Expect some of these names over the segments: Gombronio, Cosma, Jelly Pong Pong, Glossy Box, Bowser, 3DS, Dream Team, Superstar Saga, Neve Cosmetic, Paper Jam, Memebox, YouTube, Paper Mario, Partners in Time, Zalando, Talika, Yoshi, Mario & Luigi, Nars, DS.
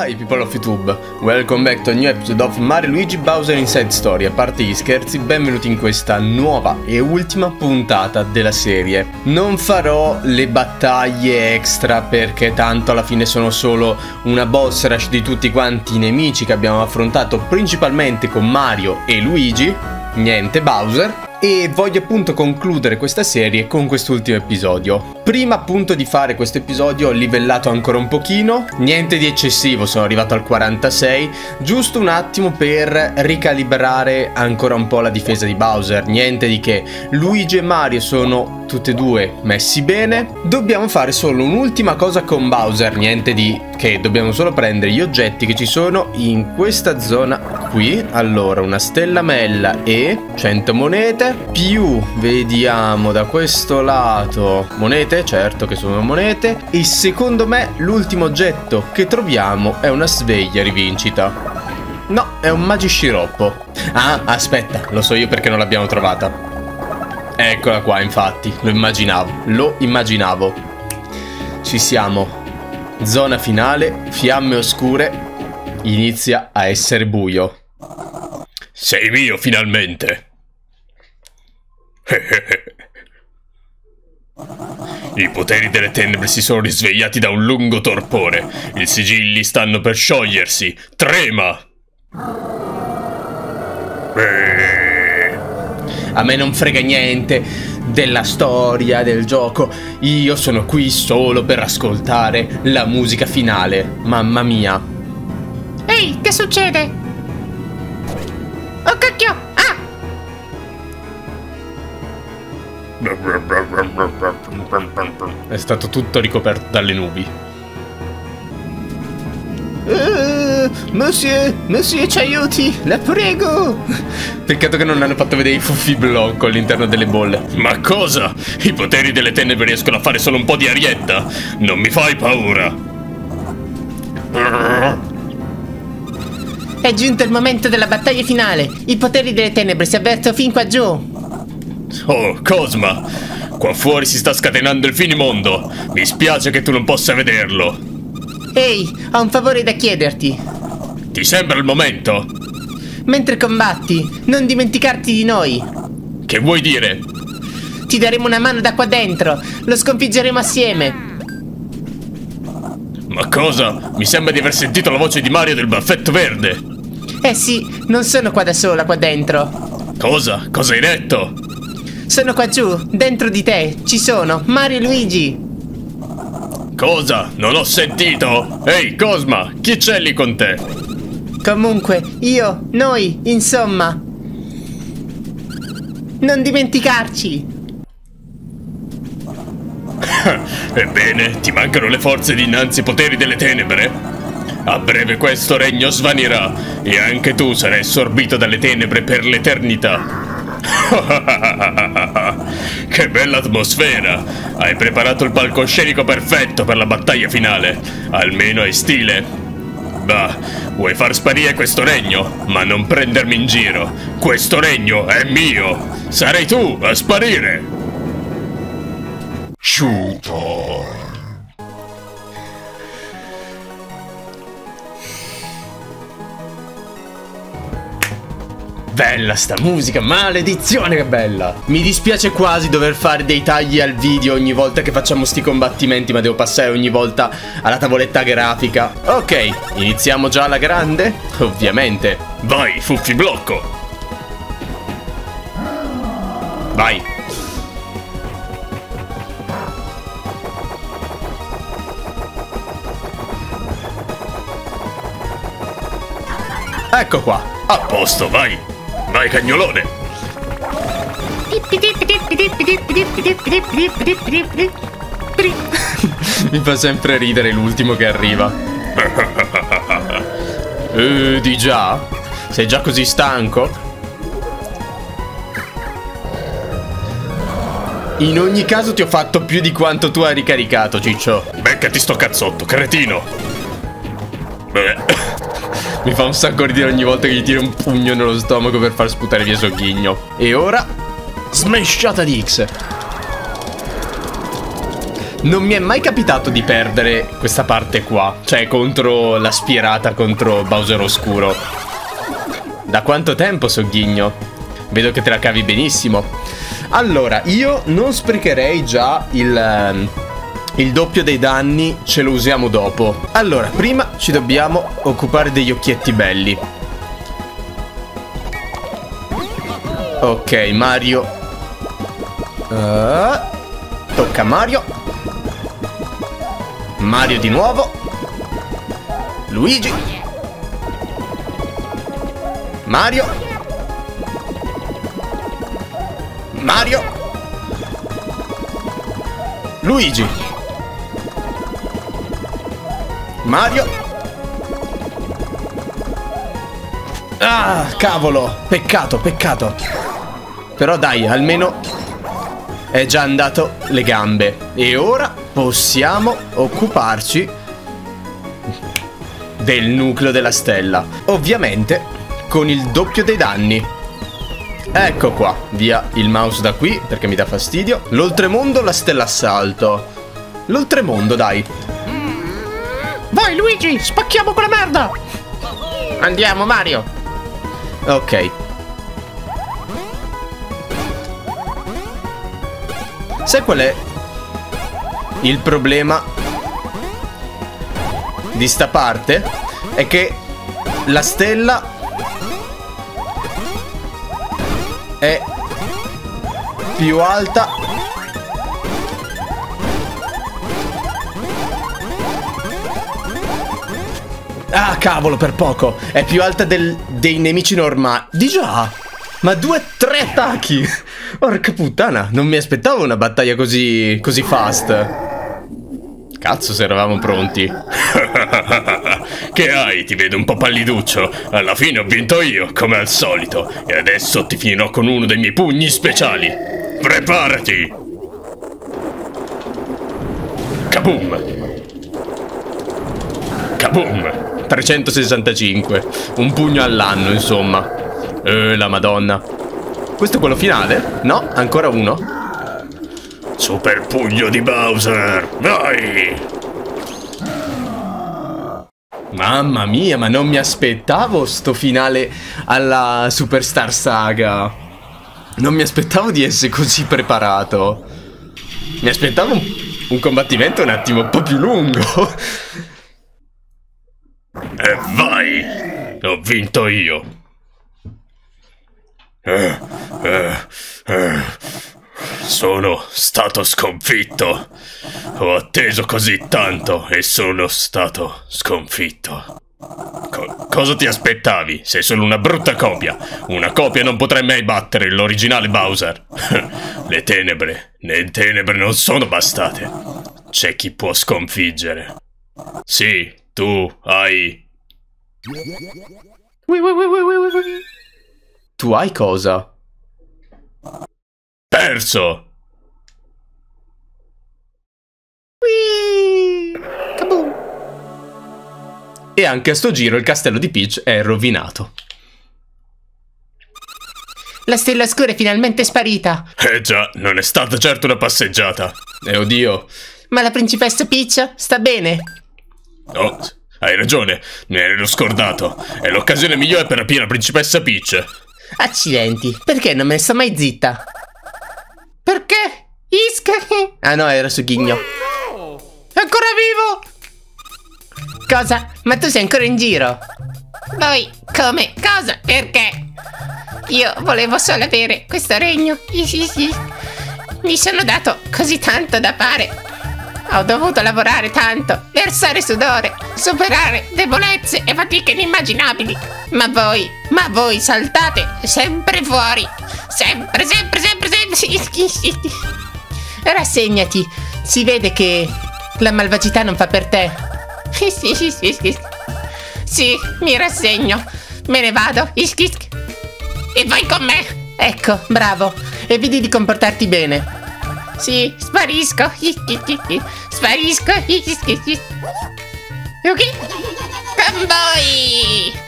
Hi people of YouTube, welcome back to a new episode of Mario Luigi Bowser Inside Story. A parte gli scherzi, benvenuti in questa nuova e ultima puntata della serie. Non farò le battaglie extra perché tanto alla fine sono solo una boss rush di tutti quanti i nemici che abbiamo affrontato principalmente con Mario e Luigi, niente Bowser. E voglio appunto concludere questa serie con quest'ultimo episodio. Prima appunto di fare questo episodio ho livellato ancora un pochino, niente di eccessivo, sono arrivato al 46, giusto un attimo per ricalibrare ancora un po' la difesa di Bowser, niente di che. Luigi e Mario sono tutti e due messi bene, dobbiamo fare solo un'ultima cosa con Bowser, niente di che, dobbiamo solo prendere gli oggetti che ci sono in questa zona qui. Allora, una stellamella e 100 monete. Più, vediamo da questo lato, monete, certo che sono monete. E secondo me l'ultimo oggetto che troviamo è una sveglia rivincita. No, è un magisciroppo. Ah, aspetta, lo so io perché non l'abbiamo trovata. Eccola qua, infatti, lo immaginavo. Ci siamo. Zona finale, fiamme oscure. Inizia a essere buio. Sei mio finalmente. I poteri delle tenebre si sono risvegliati da un lungo torpore. I sigilli stanno per sciogliersi. Trema! A me non frega niente della storia, del gioco. Io sono qui solo per ascoltare la musica finale. Mamma mia. Ehi, che succede? Oh cacchio! Ah! È stato tutto ricoperto dalle nubi. Monsieur, ci aiuti, la prego. Peccato che non hanno fatto vedere i fuffi blocco all'interno delle bolle. Ma cosa? I poteri delle tenebre riescono a fare solo un po' di arietta? Non mi fai paura. È giunto il momento della battaglia finale. I poteri delle tenebre si avvertono fin qua giù. Oh, Cosma, qua fuori si sta scatenando il finimondo. Mi spiace che tu non possa vederlo. Ehi, ho un favore da chiederti. Ti sembra il momento? Mentre combatti, non dimenticarti di noi. Che vuoi dire? Ti daremo una mano da qua dentro. Lo sconfiggeremo assieme. Ma cosa? Mi sembra di aver sentito la voce di Mario del baffetto verde. Eh sì, non sono qua da sola qua dentro. Cosa? Cosa hai detto? Sono qua giù, dentro di te, ci sono, Mario e Luigi. Cosa? Non ho sentito! Ehi, Cosma, chi c'è lì con te? Comunque, io, noi, insomma. Non dimenticarci! Ebbene, ti mancano le forze dinanzi ai poteri delle tenebre? A breve questo regno svanirà e anche tu sarai assorbito dalle tenebre per l'eternità. Che bella atmosfera! Hai preparato il palcoscenico perfetto per la battaglia finale. Almeno hai stile. Bah, vuoi far sparire questo regno? Ma non prendermi in giro. Questo regno è mio. Sarai tu a sparire. Shooter. Bella sta musica, maledizione che bella! Mi dispiace quasi dover fare dei tagli al video ogni volta che facciamo sti combattimenti, ma devo passare ogni volta alla tavoletta grafica. Ok, iniziamo già alla grande? Ovviamente. Vai, fuffi blocco! Vai! Ecco qua! A posto, vai! Vai cagnolone! Mi fa sempre ridere l'ultimo che arriva. Di già? Sei già così stanco? In ogni caso ti ho fatto più di quanto tu hai ricaricato, ciccio. Beccati sto cazzotto, cretino! Mi fa un sacco ridere ogni volta che gli tiro un pugno nello stomaco per far sputare via Sogghigno. E ora... smesciata di X! Non mi è mai capitato di perdere questa parte qua, cioè contro la spierata, contro Bowser Oscuro. Da quanto tempo, Sogghigno? Vedo che te la cavi benissimo. Allora, io non sprecherei già il doppio dei danni, ce lo usiamo dopo. Allora, prima ci dobbiamo occupare degli occhietti belli. Ok, Mario. Tocca a Mario. Mario di nuovo. Luigi. Mario. Mario. Luigi. Mario. Ah, cavolo. Peccato, peccato. Però dai, almeno... è già andato le gambe. E ora possiamo occuparci del nucleo della stella, ovviamente con il doppio dei danni. Ecco qua. Via il mouse da qui perché mi dà fastidio. L'oltremondo, la stella assalto. L'oltremondo, dai. Vai Luigi, spacchiamo quella merda. Andiamo Mario. Ok. Sai qual è il problema di sta parte? È che la stella è più alta cavolo, per poco. È più alta dei nemici normali. Di già! Ma tre attacchi! Porca puttana, non mi aspettavo una battaglia così fast. Cazzo, se eravamo pronti. Che hai? Ti vedo un po' palliduccio. Alla fine ho vinto io, come al solito. E adesso ti finirò con uno dei miei pugni speciali. Preparati! Kaboom! Kaboom! 365. Un pugno all'anno, insomma. La madonna. Questo è quello finale? No? Ancora uno? Super pugno di Bowser. Vai! Mamma mia, ma non mi aspettavo sto finale alla Superstar Saga. Non mi aspettavo di essere così preparato. Mi aspettavo un combattimento un attimo un po' più lungo. E vai! Ho vinto io. Sono stato sconfitto. Ho atteso così tanto e sono stato sconfitto. Cosa ti aspettavi? Sei solo una brutta copia. Una copia non potrai mai battere l'originale Bowser. Le tenebre, non sono bastate. C'è chi può sconfiggere. Sì, tu hai... Tu hai cosa? Perso! Kaboom! E anche a sto giro il castello di Peach è rovinato. La stella scura è finalmente sparita. Eh già, non è stata certo una passeggiata. Oddio. Ma la principessa Peach sta bene. Oh, hai ragione, ne ero scordato. È l'occasione migliore per rapire la principessa Peach. Accidenti, perché non me ne sto mai zitta? Perché? Isca! Ah no, era Sogghigno. È ancora vivo! Cosa? Ma tu sei ancora in giro? Voi? Come? Cosa? Perché? Io volevo solo avere questo regno. Mi sono dato così tanto da fare. Ho dovuto lavorare tanto, versare sudore, superare debolezze e fatiche inimmaginabili. Ma voi saltate sempre fuori. Sempre. Rassegnati, si vede che la malvagità non fa per te. Sì, mi rassegno, me ne vado. E vai con me. Ecco, bravo, eviti di comportarti bene. Sì, sparisco. Sparisco. Ok. Con voi.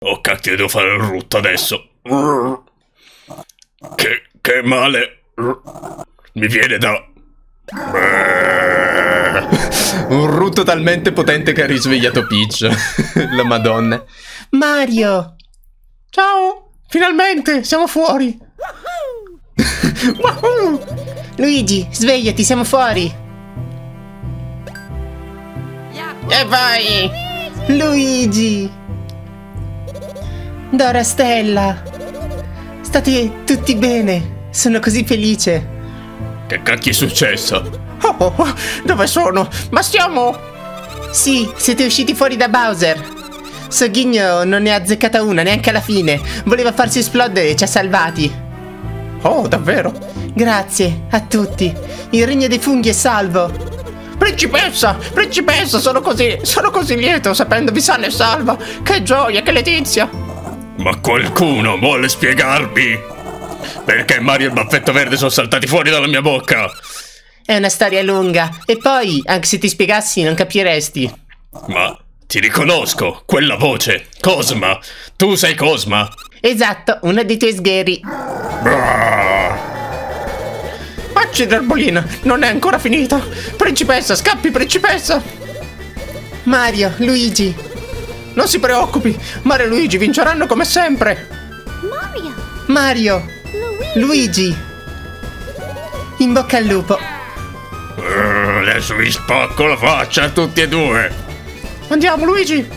Oh cacchio, devo fare il rutto adesso. Che Che male mi viene da... Un rutto talmente potente che ha risvegliato Peach. La Madonna. Mario! Ciao! Finalmente siamo fuori! Wahoo! Luigi, svegliati, siamo fuori! E vai! Luigi! Dora Stella! State tutti bene! Sono così felice! Che cacchio è successo? Oh, dove sono? Ma siamo... Sì, siete usciti fuori da Bowser. Sogghigno non ne ha azzeccata una, neanche alla fine. Voleva farsi esplodere e ci ha salvati. Oh, davvero? Grazie a tutti. Il regno dei funghi è salvo. Principessa, principessa, sono così lieto sapendovi sana e salva. Che gioia, che letizia. Ma qualcuno vuole spiegarmi perché Mario e il baffetto verde sono saltati fuori dalla mia bocca? È una storia lunga. E poi, anche se ti spiegassi, non capiresti. Ma ti riconosco, quella voce. Cosma. Tu sei Cosma. Esatto, uno dei tuoi sgheri. Accidenti, Erbolina, non è ancora finita. Principessa, scappi, principessa. Mario, Luigi. Non si preoccupi, Mario e Luigi vinceranno come sempre. Mario. Luigi. In bocca al lupo. Adesso vi spacco la faccia a tutti e due. Andiamo, Luigi.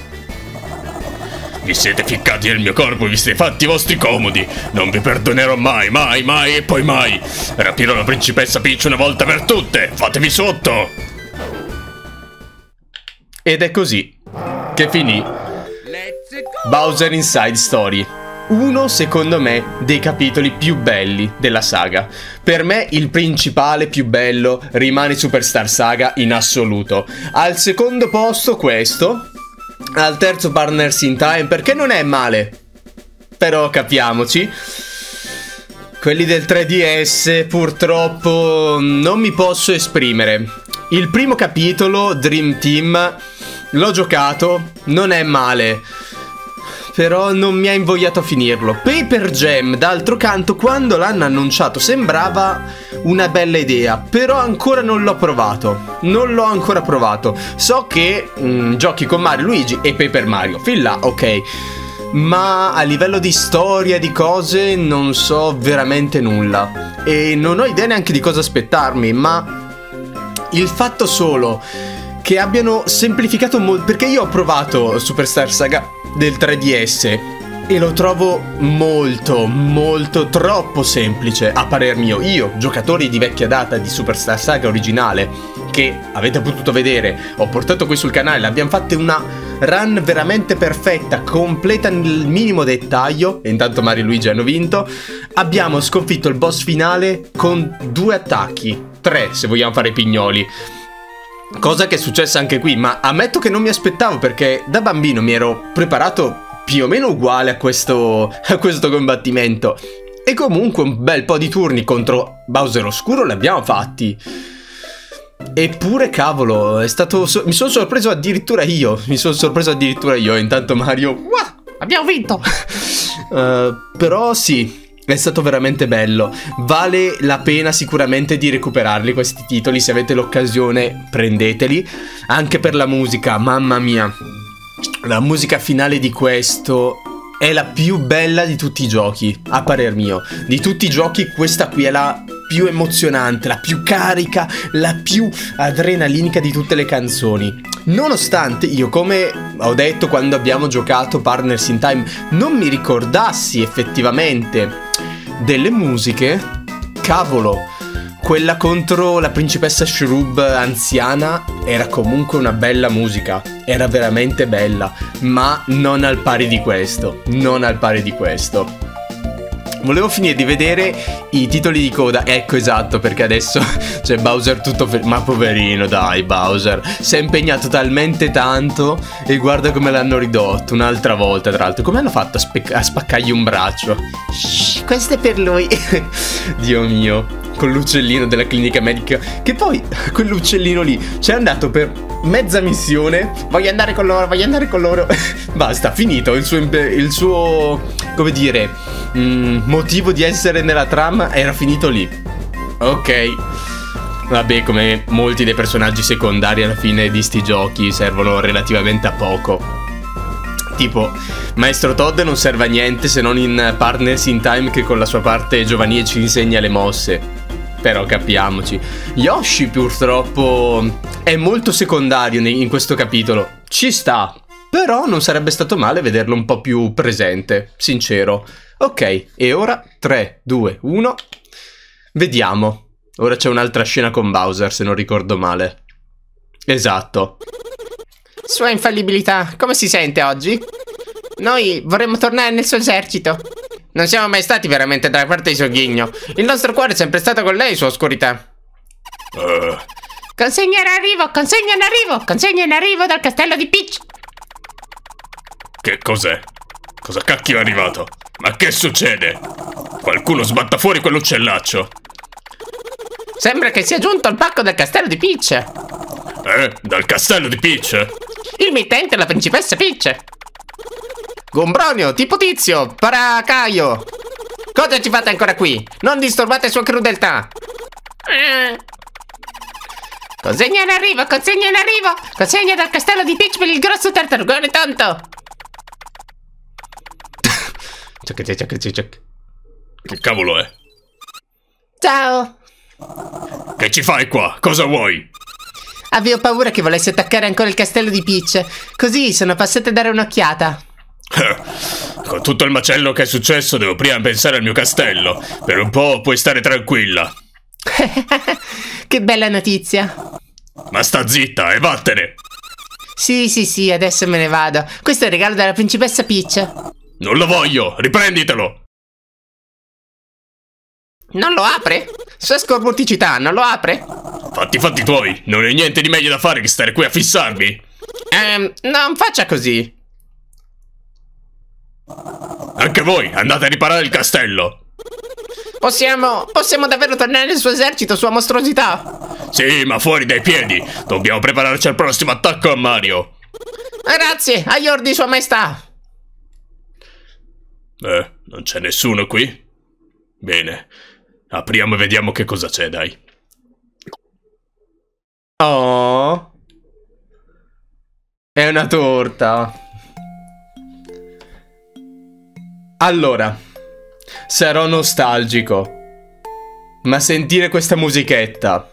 Vi siete ficcati nel mio corpo e vi siete fatti i vostri comodi. Non vi perdonerò mai, mai, mai e poi mai. Rapirò la principessa Peach una volta per tutte. Fatevi sotto. Ed è così che finì Bowser Inside Story. Uno, secondo me, dei capitoli più belli della saga. Per me il principale più bello rimane Superstar Saga in assoluto. Al secondo posto questo. Al terzo Partners in Time, perché non è male. Però capiamoci, quelli del 3DS purtroppo non mi posso esprimere. Il primo capitolo, Dream Team, l'ho giocato, non è male. Però non mi ha invogliato a finirlo. Paper Jam, d'altro canto, quando l'hanno annunciato sembrava una bella idea. Però ancora non l'ho provato. Non l'ho ancora provato. So che giochi con Mario, Luigi e Paper Mario. Fin là, ok. Ma a livello di storia, di cose, non so veramente nulla. E non ho idea neanche di cosa aspettarmi. Ma il fatto solo che abbiano semplificato molto. Perché io ho provato Superstar Saga del 3DS e lo trovo molto, molto, troppo semplice a parer mio. Io, giocatori di vecchia data di Superstar Saga originale, che avete potuto vedere, ho portato qui sul canale, abbiamo fatto una run veramente perfetta, completa nel minimo dettaglio, e intanto Mario e Luigi hanno vinto. Abbiamo sconfitto il boss finale con 2 attacchi, 3 se vogliamo fare pignoli. Cosa che è successa anche qui, ma ammetto che non mi aspettavo, perché da bambino mi ero preparato più o meno uguale a questo combattimento. E comunque un bel po' di turni contro Bowser Oscuro li abbiamo fatti. Eppure, cavolo, è stato... mi sono sorpreso addirittura io. Intanto Mario... Wow, abbiamo vinto! Però sì... È stato veramente bello, vale la pena sicuramente di recuperarli questi titoli, se avete l'occasione prendeteli, anche per la musica, mamma mia, la musica finale di questo è la più bella di tutti i giochi, a parer mio, di tutti i giochi questa qui è la più emozionante, la più carica, la più adrenalinica di tutte le canzoni. Nonostante io, come ho detto quando abbiamo giocato Partners in Time, non mi ricordassi effettivamente delle musiche, cavolo, quella contro la principessa Shrub anziana era comunque una bella musica, era veramente bella, ma non al pari di questo, non al pari di questo. Volevo finire di vedere i titoli di coda, ecco, esatto, perché adesso c'è Bowser tutto ma poverino, dai, Bowser si è impegnato talmente tanto e guarda come l'hanno ridotto un'altra volta, tra l'altro, come hanno fatto a spaccargli un braccio. Shhh, questo è per lui. Dio mio, con l'uccellino della clinica medica, che poi quell'uccellino lì c'è andato per mezza missione. Voglio andare con loro, voglio andare con loro. Basta, finito il suo come dire, motivo di essere nella trama era finito lì. Ok. Vabbè, come molti dei personaggi secondari alla fine di sti giochi servono relativamente a poco. Tipo, Maestro Todd non serve a niente se non in Partners in Time, che con la sua parte giovanile ci insegna le mosse. Però capiamoci. Yoshi purtroppo è molto secondario in questo capitolo. Ci sta. Però non sarebbe stato male vederlo un po' più presente, sincero. Ok, e ora 3, 2, 1. Vediamo. Ora c'è un'altra scena con Bowser, se non ricordo male. Esatto. Sua infallibilità, come si sente oggi? Noi vorremmo tornare nel suo esercito. Non siamo mai stati veramente dalla parte di suo ghigno. Il nostro cuore è sempre stato con lei, sua oscurità. Consegna in arrivo, consegna in arrivo, consegna in arrivo dal castello di Peach. Che cos'è? Cosa cacchio è arrivato? Ma che succede? Qualcuno sbatta fuori quell'uccellaccio. Sembra che sia giunto il pacco dal castello di Peach. Dal castello di Peach? Il mittente è la principessa Peach. Gombronio, tipo tizio, paracaio. Cosa ci fate ancora qui? Non disturbate sua crudeltà. Consegna in arrivo, consegna in arrivo. Consegna dal castello di Peach per il grosso tartarugone tonto. Che cavolo è? Ciao. Che ci fai qua? Cosa vuoi? Avevo paura che volesse attaccare ancora il castello di Peach. Così sono passata a dare un'occhiata. Con tutto il macello che è successo devo prima pensare al mio castello. Per un po' puoi stare tranquilla. Che bella notizia. Ma sta zitta e vattene. Sì, adesso me ne vado. Questo è il regalo della principessa Peach. Non lo voglio, riprenditelo. Non lo apre? Sua scorbuticità non lo apre? Fatti tuoi, non è niente di meglio da fare che stare qui a fissarmi. Non faccia così. Anche voi, andate a riparare il castello. Possiamo davvero tornare nel suo esercito, sua mostruosità? Sì, ma fuori dai piedi. Dobbiamo prepararci al prossimo attacco a Mario. Grazie, agli ordini sua maestà. Non c'è nessuno qui? Bene, apriamo e vediamo che cosa c'è, dai. Oh, è una torta. Allora, sarò nostalgico, ma sentire questa musichetta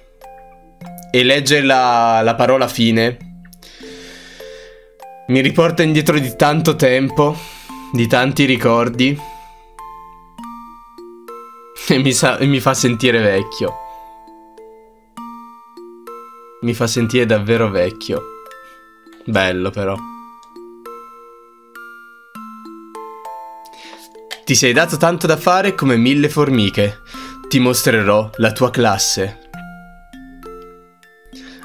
e leggere la parola fine mi riporta indietro di tanto tempo, di tanti ricordi. E mi fa sentire vecchio. Mi fa sentire davvero vecchio. Bello però. Ti sei dato tanto da fare come 1000 formiche. Ti mostrerò la tua classe.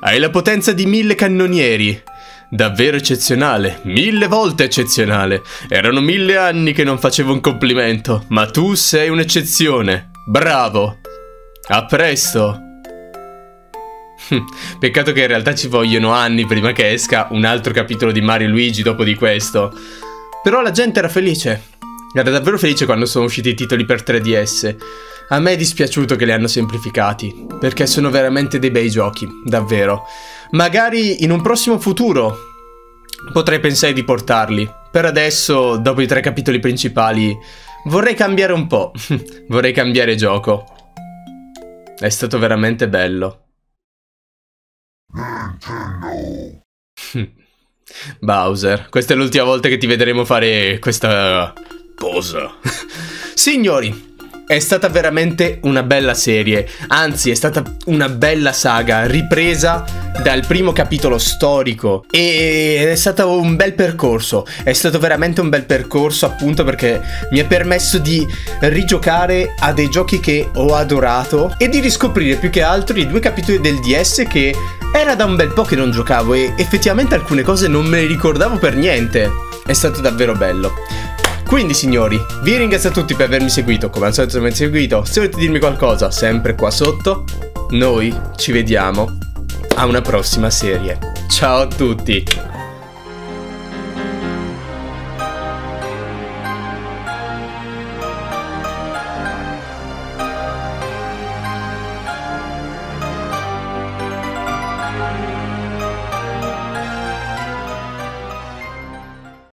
Hai la potenza di 1000 cannonieri. Davvero eccezionale, 1000 volte eccezionale. Erano 1000 anni che non facevo un complimento, ma tu sei un'eccezione. Bravo! A presto! Peccato che in realtà ci vogliono anni prima che esca un altro capitolo di Mario e Luigi dopo di questo. Però la gente era felice. Era davvero felice quando sono usciti i titoli per 3DS. A me è dispiaciuto che li hanno semplificati, perché sono veramente dei bei giochi, davvero. Magari in un prossimo futuro potrei pensare di portarli. Per adesso, dopo i 3 capitoli principali, vorrei cambiare un po', vorrei cambiare gioco. È stato veramente bello. Bowser, questa è l'ultima volta che ti vedremo fare questa cosa. Signori, è stata veramente una bella serie, anzi è stata una bella saga ripresa dal primo capitolo storico, e è stato un bel percorso, è stato veramente un bel percorso, appunto perché mi ha permesso di rigiocare a dei giochi che ho adorato e di riscoprire più che altro i 2 capitoli del DS che era da un bel po' che non giocavo, e effettivamente alcune cose non me le ricordavo per niente. È stato davvero bello. Quindi signori, vi ringrazio a tutti per avermi seguito, come al solito se avete seguito, se volete dirmi qualcosa, sempre qua sotto. Noi ci vediamo a una prossima serie. Ciao a tutti.